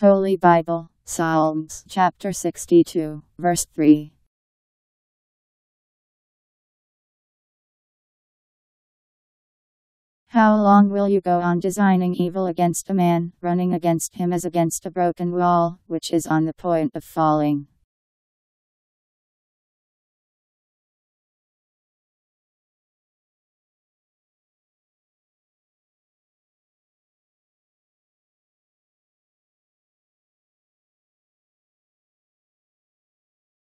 Holy Bible, Psalms chapter 62, verse 3. How long will you go on designing evil against a man, running against him as against a broken wall, which is on the point of falling?